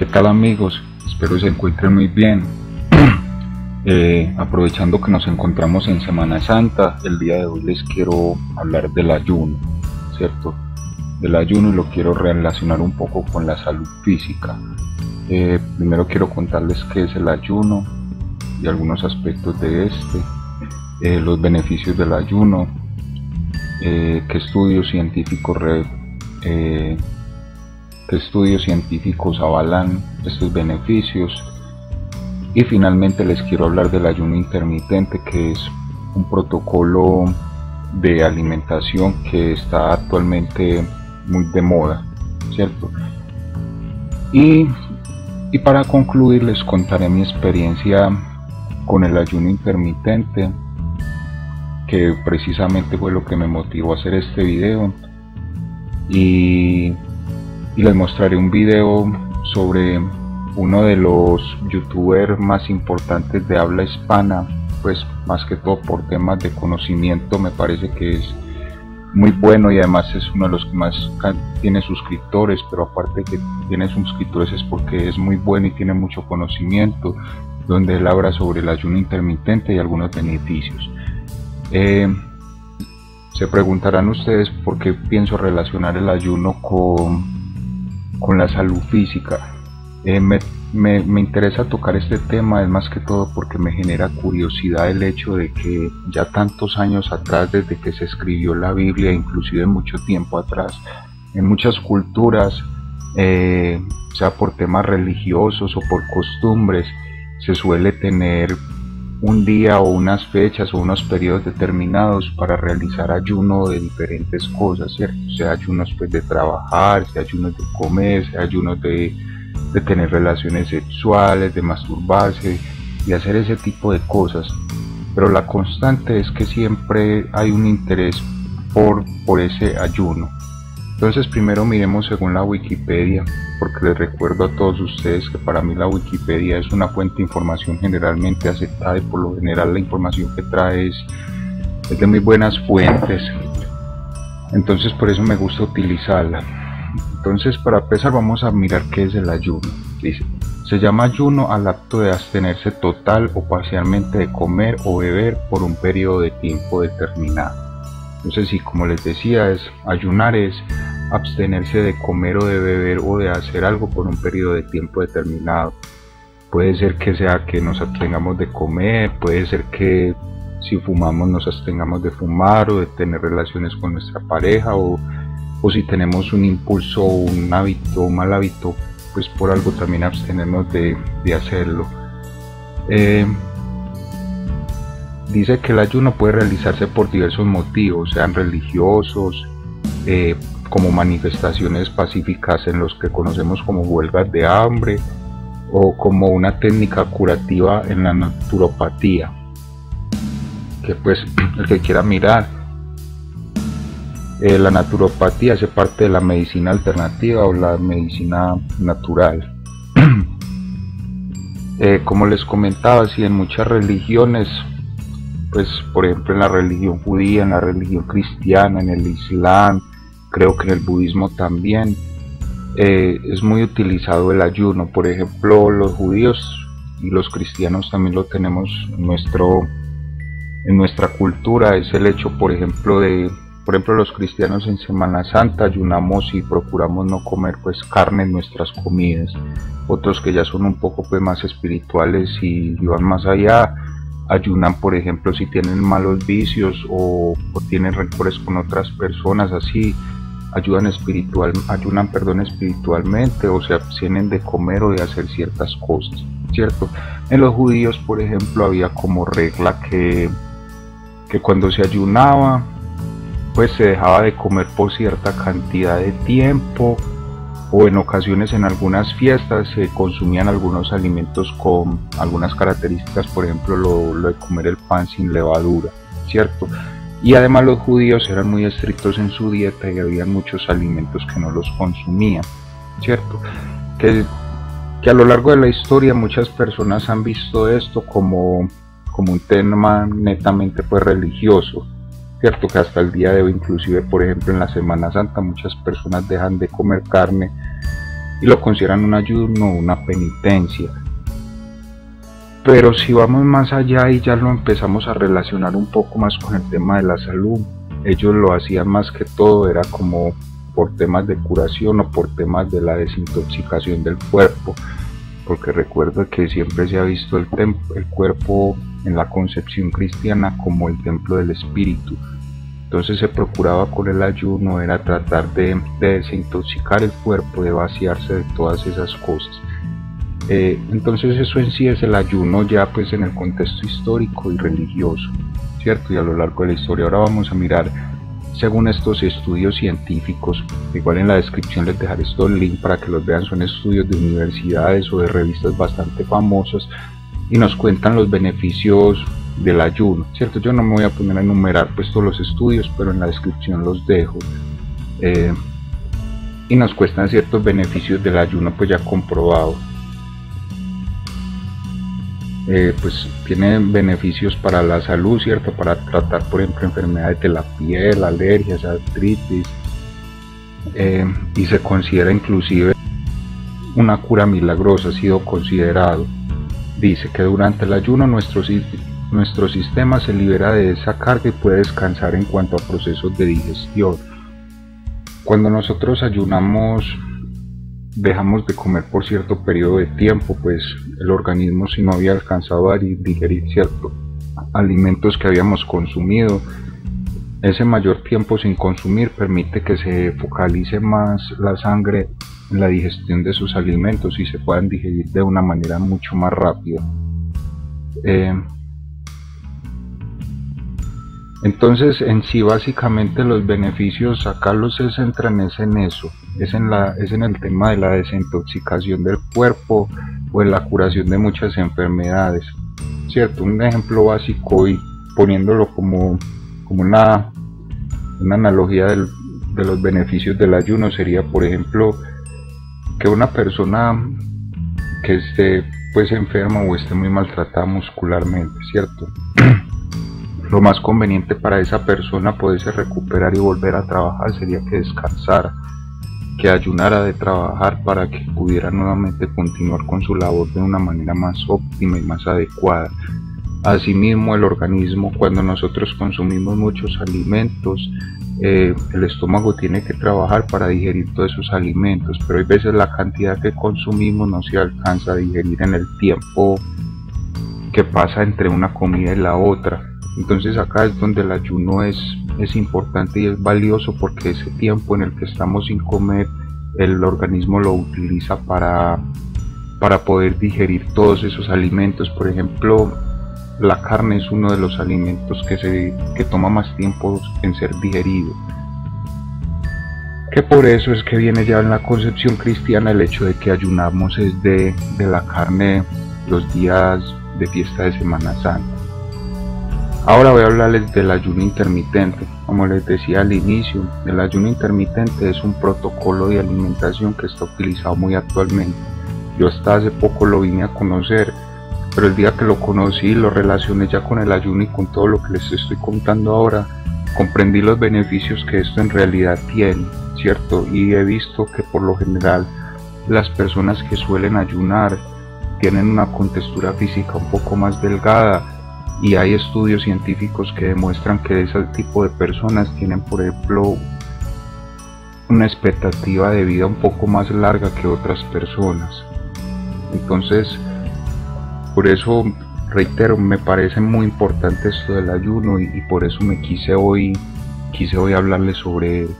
¿Qué tal, amigos? Espero se encuentren muy bien. Aprovechando que nos encontramos en Semana Santa, el día de hoy les quiero hablar del ayuno, ¿cierto? Del ayuno, y lo quiero relacionar un poco con la salud física. Primero quiero contarles qué es el ayuno y algunos aspectos de este, los beneficios del ayuno, qué estudios científicos avalan estos beneficios, y finalmente les quiero hablar del ayuno intermitente, que es un protocolo de alimentación que está actualmente muy de moda, ¿cierto? Y para concluir les contaré mi experiencia con el ayuno intermitente, que precisamente fue lo que me motivó a hacer este video, y les mostraré un video sobre uno de los youtubers más importantes de habla hispana, pues más que todo por temas de conocimiento. Me parece que es muy bueno y además es uno de los que más tiene suscriptores, pero aparte que tiene suscriptores es porque es muy bueno y tiene mucho conocimiento, donde él habla sobre el ayuno intermitente y algunos beneficios. Se preguntarán ustedes por qué pienso relacionar el ayuno con la salud física. Me interesa tocar este tema, es más que todo porque me genera curiosidad el hecho de que ya tantos años atrás, desde que se escribió la Biblia, inclusive mucho tiempo atrás, en muchas culturas, sea por temas religiosos o por costumbres, se suele tener un día o unas fechas o unos periodos determinados para realizar ayuno de diferentes cosas, ¿cierto? O sea, ayunos pues de trabajar, sea ayunos de comer, sea ayunos de tener relaciones sexuales, de masturbarse, de hacer ese tipo de cosas. Pero la constante es que siempre hay un interés por ese ayuno. Entonces primero miremos según la Wikipedia, porque les recuerdo a todos ustedes que para mí la Wikipedia es una fuente de información generalmente aceptada, y por lo general la información que trae es de muy buenas fuentes, entonces por eso me gusta utilizarla. Entonces, para empezar vamos a mirar qué es el ayuno. Dice: se llama ayuno al acto de abstenerse total o parcialmente de comer o beber por un periodo de tiempo determinado. Entonces, sí, como les decía, ayunar es abstenerse de comer o de beber o de hacer algo por un periodo de tiempo determinado. Puede ser que sea que nos abstengamos de comer, puede ser que si fumamos nos abstengamos de fumar o de tener relaciones con nuestra pareja, o si tenemos un impulso o un hábito, un mal hábito, pues por algo también abstenernos de hacerlo. Dice que el ayuno puede realizarse por diversos motivos, sean religiosos, como manifestaciones pacíficas en los que conocemos como huelgas de hambre, o como una técnica curativa en la naturopatía, que pues el que quiera mirar. La naturopatía hace parte de la medicina alternativa o la medicina natural. Como les comentaba, sí, en muchas religiones, pues por ejemplo en la religión judía, en la religión cristiana, en el islam, creo que en el budismo también, es muy utilizado el ayuno. Por ejemplo, los judíos y los cristianos también lo tenemos en nuestra cultura. Es el hecho, por ejemplo, los cristianos en Semana Santa ayunamos y procuramos no comer pues carne en nuestras comidas. Otros que ya son un poco pues más espirituales y van más allá, ayunan por ejemplo si tienen malos vicios o tienen rencores con otras personas, así ayunan espiritualmente, o se abstienen de comer o de hacer ciertas cosas, ¿cierto? En los judíos por ejemplo había como regla que cuando se ayunaba pues se dejaba de comer por cierta cantidad de tiempo, o en ocasiones en algunas fiestas se consumían algunos alimentos con algunas características, por ejemplo lo de comer el pan sin levadura, ¿cierto? Y además los judíos eran muy estrictos en su dieta y había muchos alimentos que no los consumían, ¿cierto? Que a lo largo de la historia muchas personas han visto esto como un tema netamente pues religioso, cierto, que hasta el día de hoy, inclusive por ejemplo en la Semana Santa, muchas personas dejan de comer carne y lo consideran un ayuno, una penitencia. Pero si vamos más allá y ya lo empezamos a relacionar un poco más con el tema de la salud, ellos lo hacían más que todo, era como por temas de curación o por temas de la desintoxicación del cuerpo, porque recuerda que siempre se ha visto el cuerpo en la concepción cristiana como el templo del espíritu. Entonces se procuraba con el ayuno, era tratar de desintoxicar el cuerpo, de vaciarse de todas esas cosas. Entonces eso en sí es el ayuno, ya pues en el contexto histórico y religioso, ¿cierto? Y a lo largo de la historia. Ahora vamos a mirar, según estos estudios científicos, igual en la descripción les dejaré estos links para que los vean, son estudios de universidades o de revistas bastante famosas, y nos cuentan los beneficios del ayuno, ¿cierto? Yo no me voy a poner a enumerar pues todos los estudios, pero en la descripción los dejo. Y nos cuentan ciertos beneficios del ayuno pues ya comprobados. Pues tienen beneficios para la salud, ¿cierto? Para tratar, por ejemplo, enfermedades de la piel, alergias, artritis, y se considera inclusive una cura milagrosa, ha sido considerado. Dice que durante el ayuno nuestro sistema se libera de esa carga y puede descansar en cuanto a procesos de digestión. Cuando nosotros ayunamos, dejamos de comer por cierto periodo de tiempo, pues el organismo, si no había alcanzado a digerir ciertos alimentos que habíamos consumido, ese mayor tiempo sin consumir permite que se focalice más la sangre en la digestión de sus alimentos y se puedan digerir de una manera mucho más rápida. Entonces en sí básicamente los beneficios acá los centran es en el tema de la desintoxicación del cuerpo o en la curación de muchas enfermedades, ¿cierto? Un ejemplo básico y poniéndolo como una analogía de los beneficios del ayuno sería, por ejemplo, que una persona que esté pues enferma o esté muy maltratada muscularmente, ¿cierto? Lo más conveniente para esa persona poderse recuperar y volver a trabajar sería que descansara, que ayunara de trabajar para que pudiera nuevamente continuar con su labor de una manera más óptima y más adecuada. Asimismo, el organismo, cuando nosotros consumimos muchos alimentos, el estómago tiene que trabajar para digerir todos esos alimentos, pero hay veces la cantidad que consumimos no se alcanza a digerir en el tiempo que pasa entre una comida y la otra. Entonces acá es donde el ayuno es importante y es valioso, porque ese tiempo en el que estamos sin comer, el organismo lo utiliza para poder digerir todos esos alimentos. Por ejemplo, la carne es uno de los alimentos que toma más tiempo en ser digerido. Que por eso es que viene ya en la concepción cristiana el hecho de que ayunamos es de la carne los días de fiesta de Semana Santa. Ahora voy a hablarles del ayuno intermitente. Como les decía al inicio, el ayuno intermitente es un protocolo de alimentación que está utilizado muy actualmente. Yo hasta hace poco lo vine a conocer, pero el día que lo conocí, lo relacioné ya con el ayuno y con todo lo que les estoy contando ahora, comprendí los beneficios que esto en realidad tiene, ¿cierto? Y he visto que por lo general las personas que suelen ayunar tienen una contextura física un poco más delgada, y hay estudios científicos que demuestran que ese tipo de personas tienen, por ejemplo, una expectativa de vida un poco más larga que otras personas. Entonces, por eso, reitero, me parece muy importante esto del ayuno y por eso me quise hoy hablarles sobre él.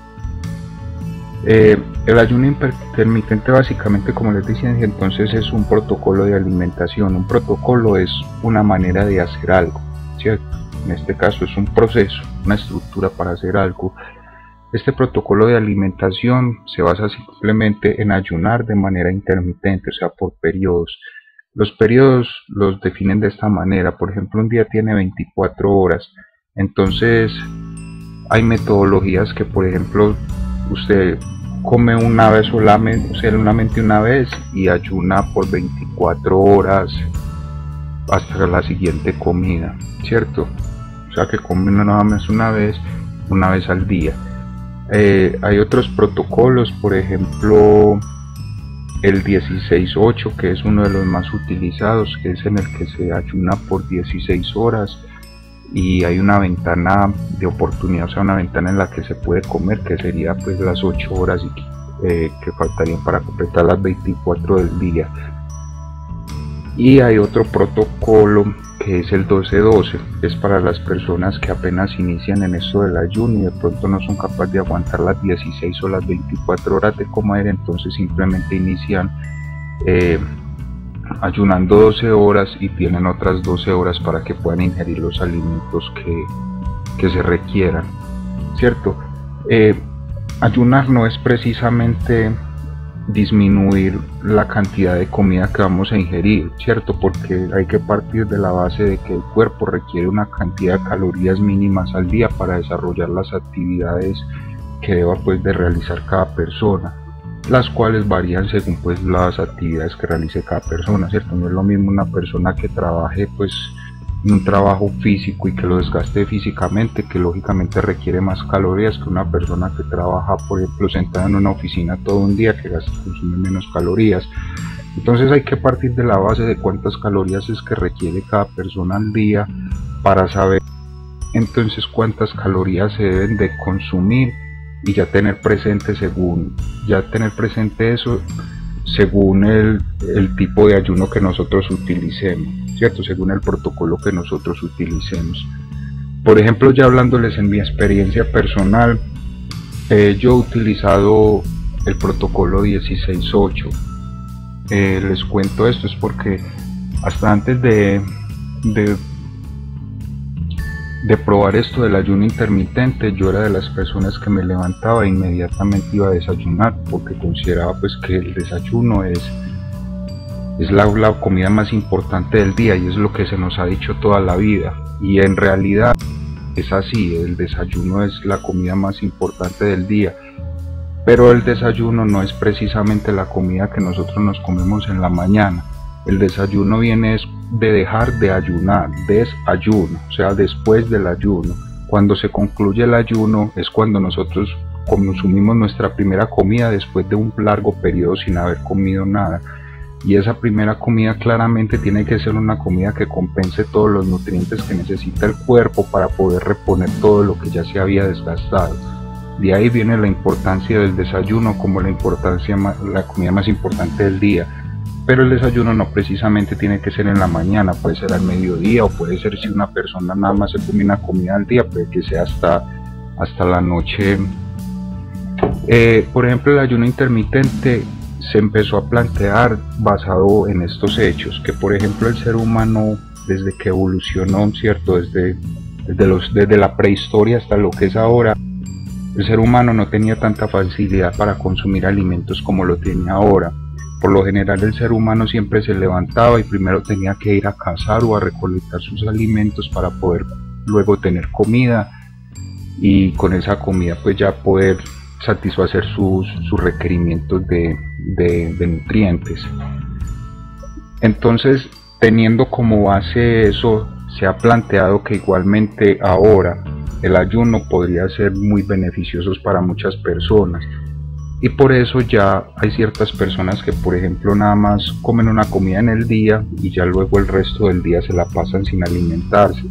El ayuno intermitente básicamente, como les decía entonces, es un protocolo de alimentación. Un protocolo es una manera de hacer algo, ¿cierto? En este caso es un proceso, una estructura para hacer algo. Este protocolo de alimentación se basa simplemente en ayunar de manera intermitente, o sea, por periodos. Los periodos los definen de esta manera. Por ejemplo, un día tiene 24 horas. Entonces, hay metodologías que, por ejemplo, usted come una vez solamente una vez y ayuna por 24 horas hasta la siguiente comida, ¿cierto? O sea que come nada más una vez al día. Hay otros protocolos, por ejemplo, el 16-8, que es uno de los más utilizados, que es en el que se ayuna por 16 horas y hay una ventana de oportunidad, o sea, una ventana en la que se puede comer, que sería pues las 8 horas que faltarían para completar las 24 del día. Y hay otro protocolo que es el 12-12, es para las personas que apenas inician en esto del ayuno y de pronto no son capaces de aguantar las 16 o las 24 horas de comer, entonces simplemente inician ayunando 12 horas y tienen otras 12 horas para que puedan ingerir los alimentos que se requieran, ¿cierto? Ayunar no es precisamente disminuir la cantidad de comida que vamos a ingerir, ¿cierto? Porque hay que partir de la base de que el cuerpo requiere una cantidad de calorías mínimas al día para desarrollar las actividades que deba pues de realizar cada persona, las cuales varían según pues las actividades que realice cada persona, ¿cierto? No es lo mismo una persona que trabaje pues un trabajo físico y que lo desgaste físicamente, que lógicamente requiere más calorías, que una persona que trabaja por ejemplo sentada en una oficina todo un día, que consume menos calorías. Entonces hay que partir de la base de cuántas calorías es que requiere cada persona al día para saber entonces cuántas calorías se deben de consumir y ya tener presente eso según el tipo de ayuno que nosotros utilicemos, ¿cierto? Según el protocolo que nosotros utilicemos. Por ejemplo, ya hablándoles en mi experiencia personal, yo he utilizado el protocolo 16-8. Les cuento esto es porque hasta antes de probar esto del ayuno intermitente, yo era de las personas que me levantaba e inmediatamente iba a desayunar, porque consideraba pues que el desayuno es la comida más importante del día y es lo que se nos ha dicho toda la vida, y en realidad es así, el desayuno es la comida más importante del día, pero el desayuno no es precisamente la comida que nosotros nos comemos en la mañana. El desayuno viene de dejar de ayunar, desayuno, o sea, después del ayuno. Cuando se concluye el ayuno es cuando nosotros consumimos nuestra primera comida después de un largo periodo sin haber comido nada. Y esa primera comida claramente tiene que ser una comida que compense todos los nutrientes que necesita el cuerpo para poder reponer todo lo que ya se había desgastado. De ahí viene la importancia del desayuno como la comida más importante del día. Pero el desayuno no precisamente tiene que ser en la mañana, puede ser al mediodía o puede ser, si una persona nada más se come una comida al día, puede que sea hasta la noche. Por ejemplo, el ayuno intermitente se empezó a plantear basado en estos hechos, que por ejemplo el ser humano desde que evolucionó, ¿cierto? Desde la prehistoria hasta lo que es ahora, el ser humano no tenía tanta facilidad para consumir alimentos como lo tiene ahora. Por lo general el ser humano siempre se levantaba y primero tenía que ir a cazar o a recolectar sus alimentos para poder luego tener comida, y con esa comida pues ya poder satisfacer sus requerimientos de nutrientes. Entonces, teniendo como base eso, se ha planteado que igualmente ahora el ayuno podría ser muy beneficioso para muchas personas, y por eso ya hay ciertas personas que por ejemplo nada más comen una comida en el día y ya luego el resto del día se la pasan sin alimentarse.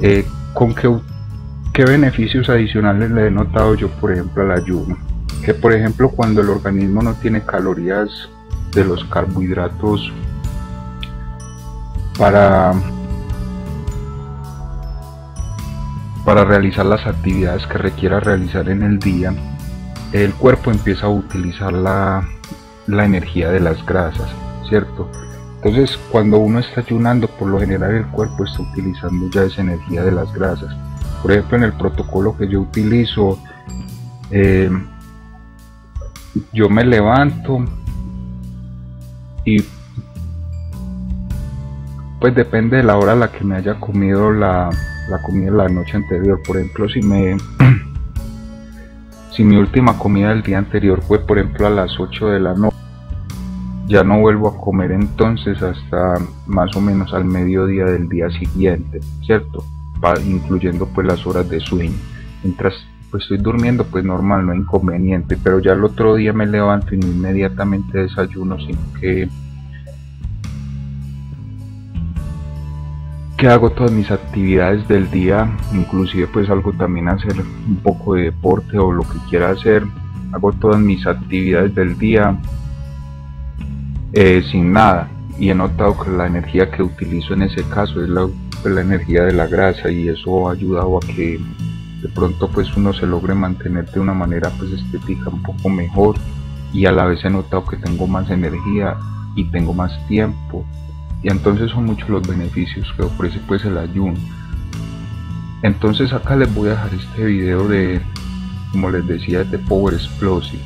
¿Qué beneficios adicionales le he notado yo por ejemplo al ayuno? Que por ejemplo cuando el organismo no tiene calorías de los carbohidratos para realizar las actividades que requiera realizar en el día, el cuerpo empieza a utilizar la energía de las grasas, ¿cierto? Entonces cuando uno está ayunando por lo general el cuerpo está utilizando ya esa energía de las grasas. Por ejemplo, en el protocolo que yo utilizo, yo me levanto y pues depende de la hora a la que me haya comido la comida la noche anterior. Por ejemplo, si mi última comida del día anterior fue por ejemplo a las 8 de la noche, ya no vuelvo a comer entonces hasta más o menos al mediodía del día siguiente, ¿cierto? Incluyendo pues las horas de sueño. Mientras pues estoy durmiendo, pues normal, no hay inconveniente, pero ya el otro día me levanto y no inmediatamente desayuno, sino que hago todas mis actividades del día, inclusive pues algo también hacer un poco de deporte o lo que quiera hacer, hago todas mis actividades del día sin nada, y he notado que la energía que utilizo en ese caso es la energía de la grasa, y eso ha ayudado a que de pronto pues uno se logre mantener de una manera pues estética un poco mejor, y a la vez he notado que tengo más energía y tengo más tiempo, y entonces son muchos los beneficios que ofrece pues el ayuno. Entonces acá les voy a dejar este video de, como les decía, de Power Explosive.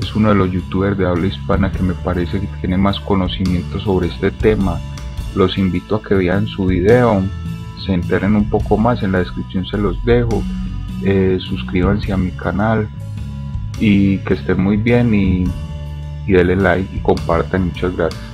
Es uno de los youtubers de habla hispana que me parece que tiene más conocimiento sobre este tema. Los invito a que vean su video, se enteren un poco más, en la descripción se los dejo. Suscríbanse a mi canal y que estén muy bien, y denle like y compartan. Muchas gracias.